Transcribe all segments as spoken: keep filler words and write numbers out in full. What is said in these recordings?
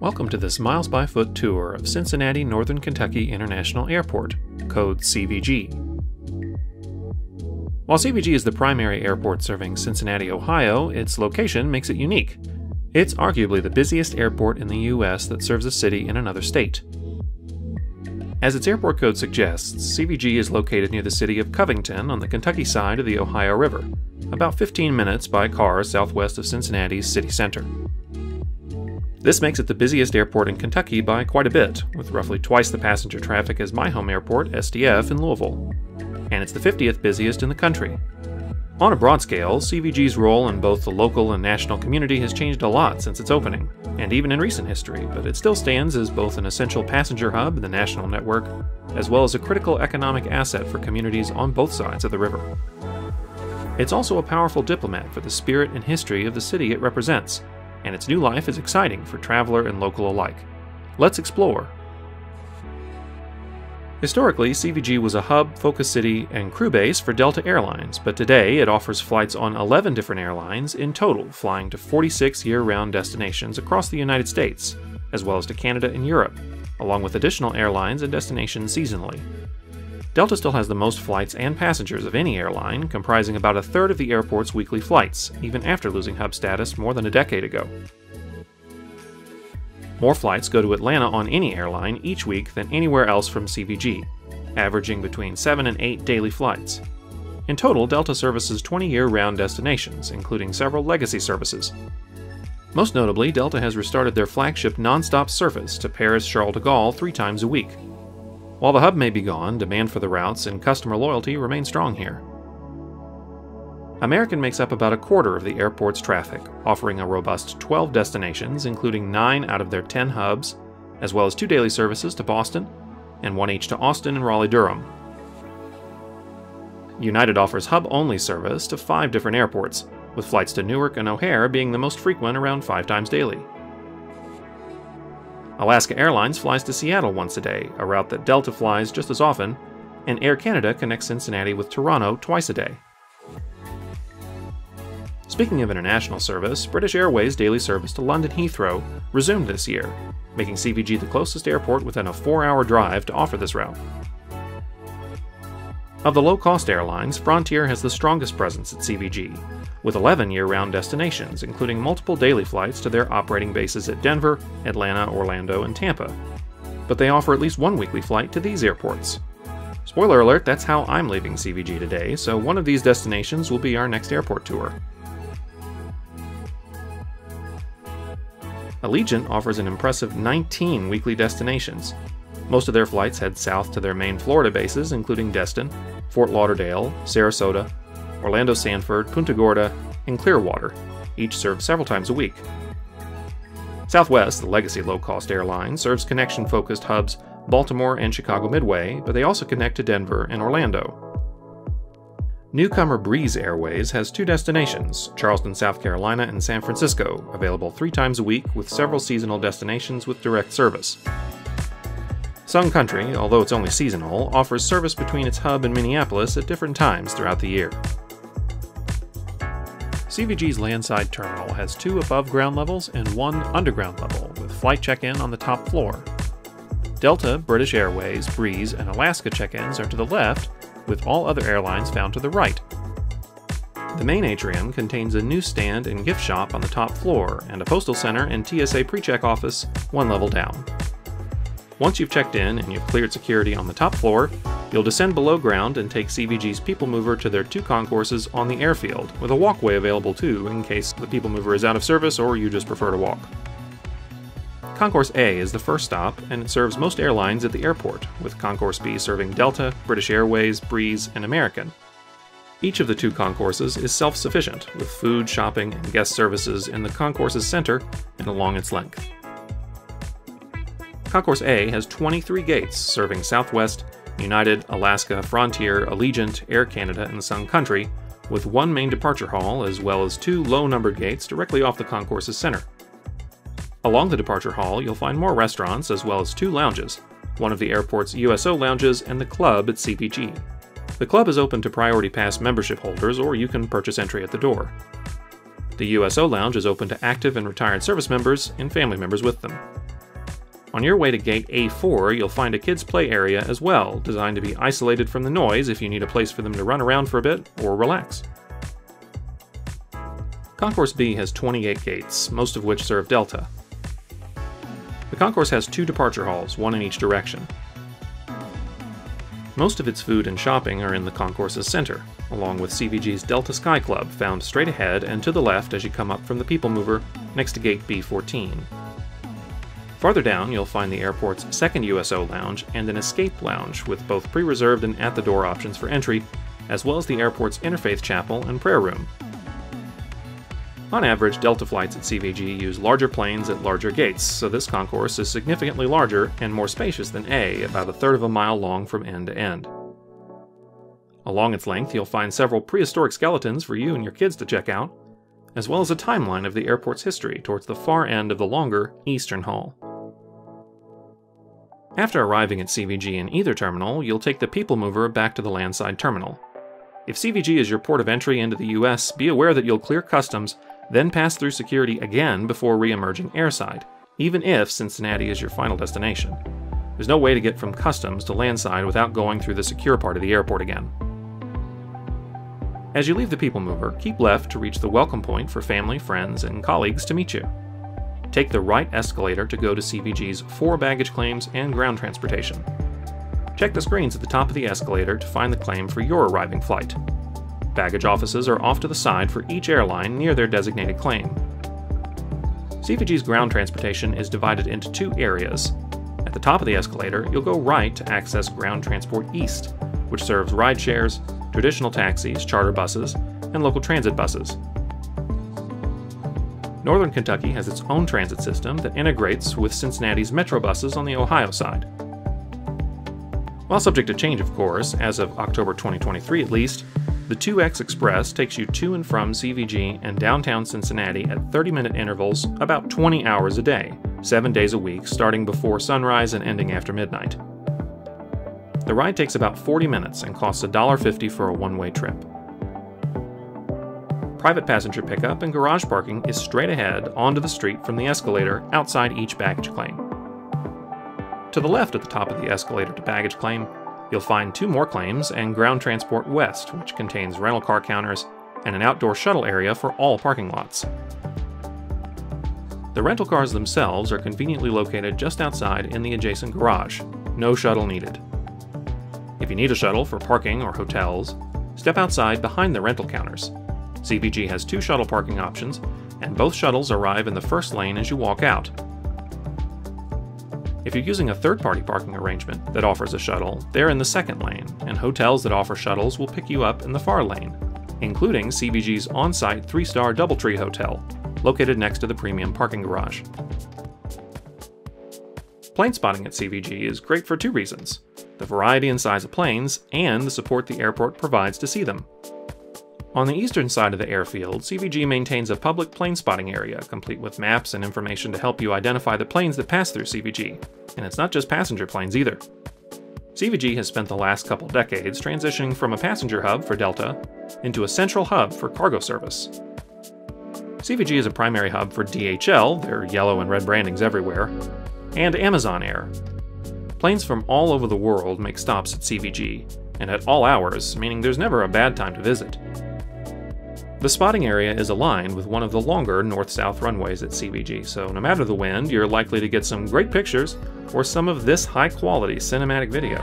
Welcome to this miles-by-foot tour of Cincinnati Northern Kentucky International Airport, code C V G. While C V G is the primary airport serving Cincinnati, Ohio, its location makes it unique. It's arguably the busiest airport in the U S that serves a city in another state. As its airport code suggests, C V G is located near the city of Covington on the Kentucky side of the Ohio River, about fifteen minutes by car southwest of Cincinnati's city center. This makes it the busiest airport in Kentucky by quite a bit, with roughly twice the passenger traffic as my home airport, S D F, in Louisville. And it's the fiftieth busiest in the country. On a broad scale, C V G's role in both the local and national community has changed a lot since its opening, and even in recent history, but it still stands as both an essential passenger hub in the national network, as well as a critical economic asset for communities on both sides of the river. It's also a powerful diplomat for the spirit and history of the city it represents, and its new life is exciting for traveler and local alike. Let's explore. Historically, C V G was a hub, focus city, and crew base for Delta Airlines, but today it offers flights on eleven different airlines in total, flying to forty-six year-round destinations across the United States, as well as to Canada and Europe, along with additional airlines and destinations seasonally. Delta still has the most flights and passengers of any airline, comprising about a third of the airport's weekly flights, even after losing hub status more than a decade ago. More flights go to Atlanta on any airline each week than anywhere else from C V G, averaging between seven and eight daily flights. In total, Delta services twenty year-round destinations, including several legacy services. Most notably, Delta has restarted their flagship nonstop service to Paris Charles de Gaulle three times a week. While the hub may be gone, demand for the routes and customer loyalty remain strong here. American makes up about a quarter of the airport's traffic, offering a robust twelve destinations, including nine out of their ten hubs, as well as two daily services to Boston, and one each to Austin and Raleigh-Durham. United offers hub-only service to five different airports, with flights to Newark and O'Hare being the most frequent, around five times daily. Alaska Airlines flies to Seattle once a day, a route that Delta flies just as often, and Air Canada connects Cincinnati with Toronto twice a day. Speaking of international service, British Airways' daily service to London Heathrow resumed this year, making C V G the closest airport within a four-hour drive to offer this route. Of the low-cost airlines, Frontier has the strongest presence at C V G, with eleven year-round destinations, including multiple daily flights to their operating bases at Denver, Atlanta, Orlando, and Tampa. But they offer at least one weekly flight to these airports. Spoiler alert, that's how I'm leaving C V G today, so one of these destinations will be our next airport tour. Allegiant offers an impressive nineteen weekly destinations. Most of their flights head south to their main Florida bases, including Destin, Fort Lauderdale, Sarasota, Orlando Sanford, Punta Gorda, and Clearwater, each served several times a week. Southwest, the legacy low-cost airline, serves connection-focused hubs Baltimore and Chicago Midway, but they also connect to Denver and Orlando. Newcomer Breeze Airways has two destinations, Charleston, South Carolina and San Francisco, available three times a week with several seasonal destinations with direct service. Sun Country, although it's only seasonal, offers service between its hub and Minneapolis at different times throughout the year. C V G's landside terminal has two above-ground levels and one underground level, with flight check-in on the top floor. Delta, British Airways, Breeze, and Alaska check-ins are to the left, with all other airlines found to the right. The main atrium contains a newsstand and gift shop on the top floor, and a postal center and T S A pre-check office one level down. Once you've checked in and you've cleared security on the top floor, you'll descend below ground and take C V G's People Mover to their two concourses on the airfield, with a walkway available too in case the People Mover is out of service or you just prefer to walk. Concourse A is the first stop, and it serves most airlines at the airport, with Concourse B serving Delta, British Airways, Breeze, and American. Each of the two concourses is self-sufficient, with food, shopping, and guest services in the concourse's center and along its length. Concourse A has twenty-three gates, serving Southwest, United, Alaska, Frontier, Allegiant, Air Canada, and Sun Country, with one main departure hall as well as two low-numbered gates directly off the concourse's center. Along the departure hall, you'll find more restaurants as well as two lounges, one of the airport's U S O lounges and the club at C V G. The club is open to Priority Pass membership holders, or you can purchase entry at the door. The U S O lounge is open to active and retired service members and family members with them. On your way to gate A four, you'll find a kids' play area as well, designed to be isolated from the noise if you need a place for them to run around for a bit or relax. Concourse B has twenty-eight gates, most of which serve Delta. The concourse has two departure halls, one in each direction. Most of its food and shopping are in the concourse's center, along with C V G's Delta Sky Club, found straight ahead and to the left as you come up from the People Mover, next to gate B fourteen. Farther down, you'll find the airport's second U S O lounge and an escape lounge, with both pre-reserved and at-the-door options for entry, as well as the airport's interfaith chapel and prayer room. On average, Delta flights at C V G use larger planes at larger gates, so this concourse is significantly larger and more spacious than A, about a third of a mile long from end to end. Along its length, you'll find several prehistoric skeletons for you and your kids to check out, as well as a timeline of the airport's history towards the far end of the longer eastern hall. After arriving at C V G in either terminal, you'll take the People Mover back to the landside terminal. If C V G is your port of entry into the U S, be aware that you'll clear customs, then pass through security again before re-emerging airside, even if Cincinnati is your final destination. There's no way to get from customs to landside without going through the secure part of the airport again. As you leave the People Mover, keep left to reach the welcome point for family, friends, and colleagues to meet you. Take the right escalator to go to C V G's four baggage claims and ground transportation. Check the screens at the top of the escalator to find the claim for your arriving flight. Baggage offices are off to the side for each airline near their designated claim. C V G's ground transportation is divided into two areas. At the top of the escalator, you'll go right to access Ground Transport East, which serves ride shares, traditional taxis, charter buses, and local transit buses. Northern Kentucky has its own transit system that integrates with Cincinnati's metro buses on the Ohio side. While subject to change, of course, as of October twenty twenty-three at least, the two X Express takes you to and from C V G and downtown Cincinnati at thirty-minute intervals about twenty hours a day, seven days a week, starting before sunrise and ending after midnight. The ride takes about forty minutes and costs a dollar fifty for a one-way trip. Private passenger pickup and garage parking is straight ahead onto the street from the escalator outside each baggage claim. To the left at the top of the escalator to baggage claim, you'll find two more claims and Ground Transport West, which contains rental car counters and an outdoor shuttle area for all parking lots. The rental cars themselves are conveniently located just outside in the adjacent garage. No shuttle needed. If you need a shuttle for parking or hotels, step outside behind the rental counters. C V G has two shuttle parking options, and both shuttles arrive in the first lane as you walk out. If you're using a third-party parking arrangement that offers a shuttle, they're in the second lane, and hotels that offer shuttles will pick you up in the far lane, including C V G's on-site three-star DoubleTree Hotel, located next to the premium parking garage. Plane spotting at C V G is great for two reasons: the variety and size of planes, and the support the airport provides to see them. On the eastern side of the airfield, C V G maintains a public plane spotting area, complete with maps and information to help you identify the planes that pass through C V G. And it's not just passenger planes either. C V G has spent the last couple decades transitioning from a passenger hub for Delta into a central hub for cargo service. C V G is a primary hub for D H L, their yellow and red brandings everywhere, and Amazon Air. Planes from all over the world make stops at C V G, and at all hours, meaning there's never a bad time to visit. The spotting area is aligned with one of the longer north-south runways at C V G, so no matter the wind, you're likely to get some great pictures or some of this high-quality cinematic video.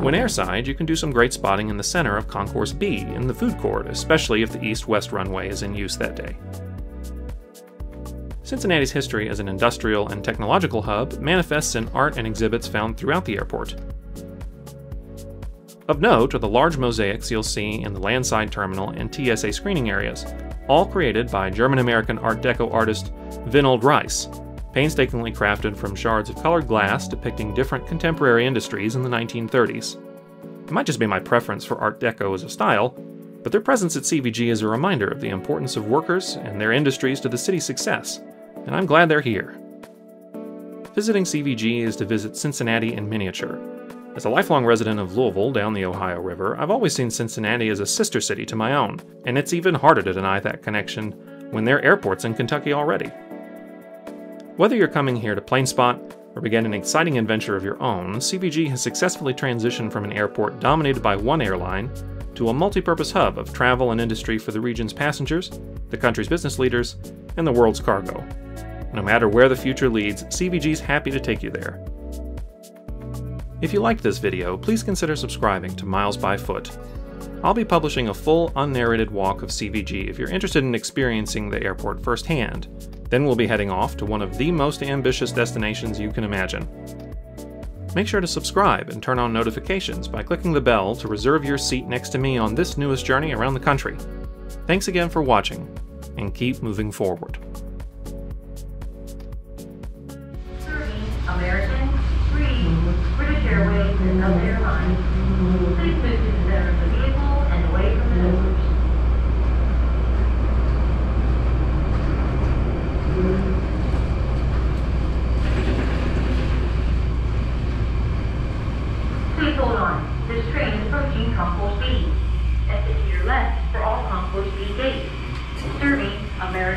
When airside, you can do some great spotting in the center of Concourse B in the food court, especially if the east-west runway is in use that day. Cincinnati's history as an industrial and technological hub manifests in art and exhibits found throughout the airport. Of note are the large mosaics you'll see in the landside terminal and T S A screening areas, all created by German-American Art Deco artist Vinald Reiss, painstakingly crafted from shards of colored glass depicting different contemporary industries in the nineteen thirties. It might just be my preference for Art Deco as a style, but their presence at C V G is a reminder of the importance of workers and their industries to the city's success, and I'm glad they're here. Visiting C V G is to visit Cincinnati in miniature. As a lifelong resident of Louisville down the Ohio River, I've always seen Cincinnati as a sister city to my own, and it's even harder to deny that connection when there are airports in Kentucky already. Whether you're coming here to plane spot or begin an exciting adventure of your own, C V G has successfully transitioned from an airport dominated by one airline to a multi-purpose hub of travel and industry for the region's passengers, the country's business leaders, and the world's cargo. No matter where the future leads, C V G's happy to take you there. If you liked this video, please consider subscribing to Miles by Foot. I'll be publishing a full, unnarrated walk of C V G if you're interested in experiencing the airport firsthand. Then we'll be heading off to one of the most ambitious destinations you can imagine. Make sure to subscribe and turn on notifications by clicking the bell to reserve your seat next to me on this newest journey around the country. Thanks again for watching, and keep moving forward. Serving American, Breeze, British Airways, and Delta Airlines. Please move to the center of the vehicle and away from the visitors. Please hold on. This train is approaching Concourse B. Exit to your left for all Concourse B gates. Serving American.